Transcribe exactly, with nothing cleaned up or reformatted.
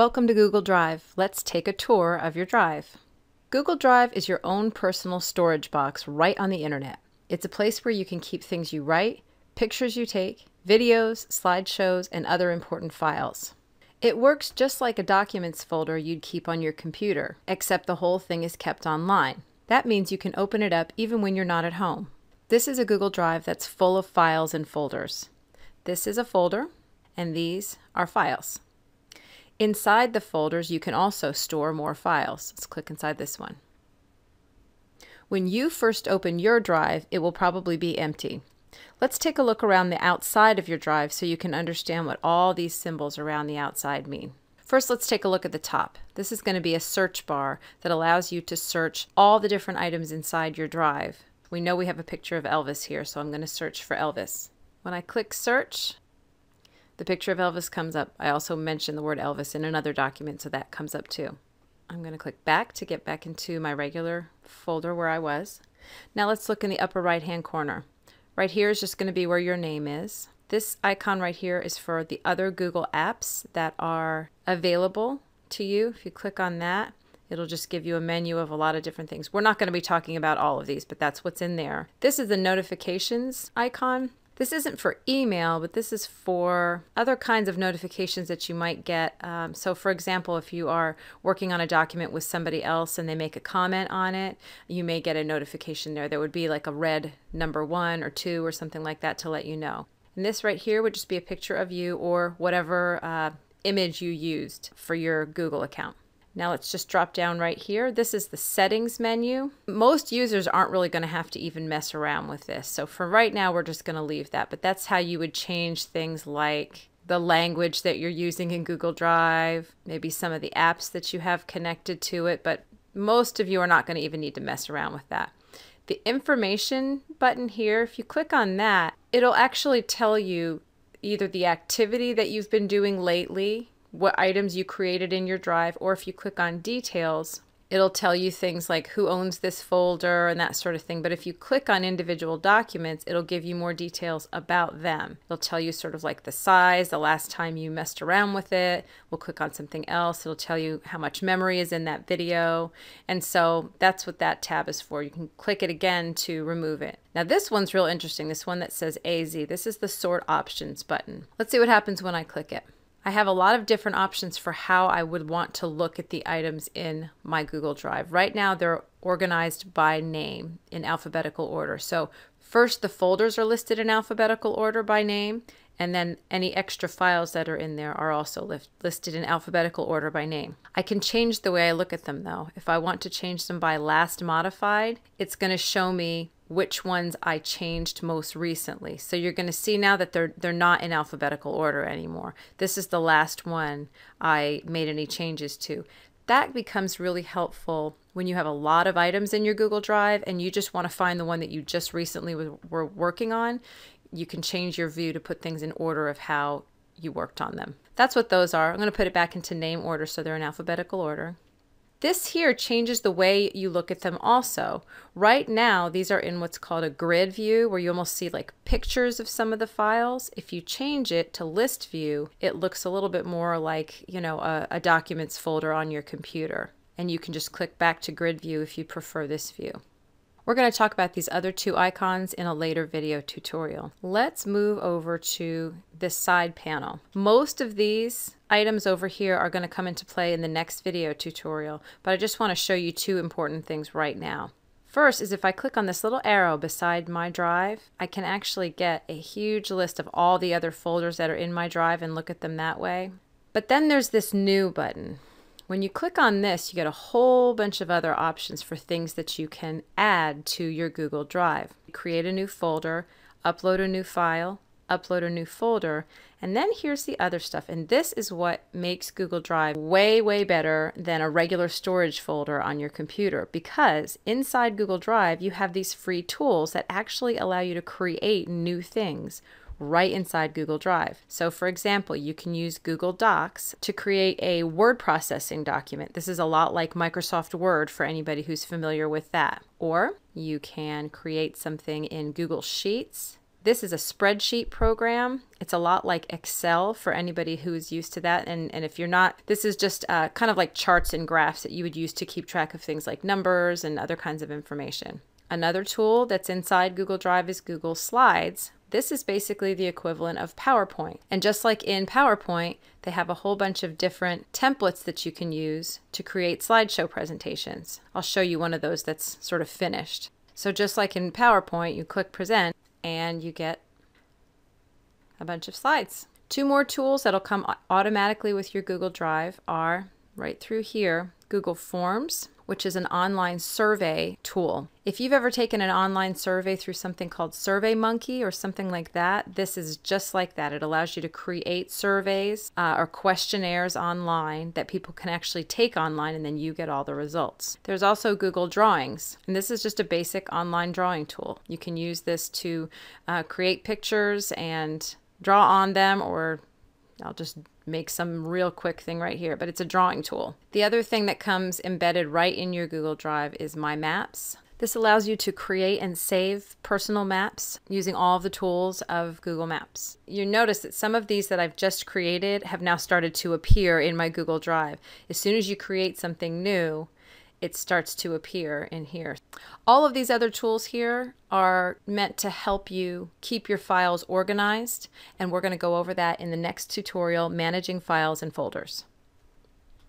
Welcome to Google Drive. Let's take a tour of your drive. Google Drive is your own personal storage box right on the internet. It's a place where you can keep things you write, pictures you take, videos, slideshows, and other important files. It works just like a documents folder you'd keep on your computer, except the whole thing is kept online. That means you can open it up even when you're not at home. This is a Google Drive that's full of files and folders. This is a folder, and these are files. Inside the folders, you can also store more files. Let's click inside this one. When you first open your drive, it will probably be empty. Let's take a look around the outside of your drive so you can understand what all these symbols around the outside mean. First, let's take a look at the top. This is going to be a search bar that allows you to search all the different items inside your drive. We know we have a picture of Elvis here, so I'm going to search for Elvis. When I click search, the picture of Elvis comes up. I also mentioned the word Elvis in another document, so that comes up too. I'm going to click back to get back into my regular folder where I was. Now let's look in the upper right-hand corner. Right here is just going to be where your name is. This icon right here is for the other Google apps that are available to you. If you click on that, it'll just give you a menu of a lot of different things. We're not going to be talking about all of these, but that's what's in there. This is the notifications icon. This isn't for email, but this is for other kinds of notifications that you might get. Um, so for example, if you are working on a document with somebody else and they make a comment on it, you may get a notification there. There would be like a red number one or two or something like that to let you know. And this right here would just be a picture of you or whatever uh, image you used for your Google account. Now let's just drop down right here. This is the settings menu. Most users aren't really going to have to even mess around with this. So for right now, we're just going to leave that. But that's how you would change things like the language that you're using in Google Drive, maybe some of the apps that you have connected to it. But most of you are not going to even need to mess around with that. The information button here, if you click on that, it'll actually tell you either the activity that you've been doing lately, what items you created in your drive, or if you click on details, it'll tell you things like who owns this folder and that sort of thing. But if you click on individual documents, it'll give you more details about them. It'll tell you sort of like the size, the last time you messed around with it. We'll click on something else. It'll tell you how much memory is in that video. And so that's what that tab is for. You can click it again to remove it. Now this one's real interesting. This one that says A Z. This is the sort options button. Let's see what happens when I click it. I have a lot of different options for how I would want to look at the items in my Google Drive. Right now, they're organized by name in alphabetical order. So first, the folders are listed in alphabetical order by name, and then any extra files that are in there are also list listed in alphabetical order by name. I can change the way I look at them, though. If I want to change them by last modified, it's going to show me which ones I changed most recently. So you're going to see now that they're they're not in alphabetical order anymore. This is the last one I made any changes to. That becomes really helpful when you have a lot of items in your Google Drive and you just want to find the one that you just recently were working on. You can change your view to put things in order of how you worked on them. That's what those are. I'm going to put it back into name order so they're in alphabetical order. This here changes the way you look at them also. Right now, these are in what's called a grid view, where you almost see like pictures of some of the files. If you change it to list view, it looks a little bit more like, you know, a, a documents folder on your computer. And you can just click back to grid view if you prefer this view. We're going to talk about these other two icons in a later video tutorial. Let's move over to this side panel. Most of these items over here are going to come into play in the next video tutorial, but I just want to show you two important things right now. First is if I click on this little arrow beside my drive, I can actually get a huge list of all the other folders that are in my drive and look at them that way. But then there's this new button. When you click on this, you get a whole bunch of other options for things that you can add to your Google Drive. Create a new folder, upload a new file, upload a new folder, and then here's the other stuff. And this is what makes Google Drive way, way better than a regular storage folder on your computer, because inside Google Drive, you have these free tools that actually allow you to create new things right inside Google Drive. So for example, you can use Google Docs to create a word processing document. This is a lot like Microsoft Word for anybody who's familiar with that. Or you can create something in Google Sheets This is a spreadsheet program. It's a lot like Excel for anybody who is used to that. And, and if you're not, this is just uh, kind of like charts and graphs that you would use to keep track of things like numbers and other kinds of information. Another tool that's inside Google Drive is Google Slides. This is basically the equivalent of PowerPoint. And just like in PowerPoint, they have a whole bunch of different templates that you can use to create slideshow presentations. I'll show you one of those that's sort of finished. So just like in PowerPoint, you click present and you get a bunch of slides. Two more tools that'll come automatically with your Google Drive are right through here, Google Forms, which is an online survey tool. If you've ever taken an online survey through something called SurveyMonkey or something like that, this is just like that. It allows you to create surveys uh, or questionnaires online that people can actually take online, and then you get all the results. There's also Google Drawings, and this is just a basic online drawing tool. You can use this to uh, create pictures and draw on them, or I'll just make some real quick thing right here, but it's a drawing tool. The other thing that comes embedded right in your Google Drive is My Maps. This allows you to create and save personal maps using all the tools of Google Maps. You notice that some of these that I've just created have now started to appear in my Google Drive. As soon as you create something new, it starts to appear in here. All of these other tools here are meant to help you keep your files organized, and we're going to go over that in the next tutorial, managing files and folders.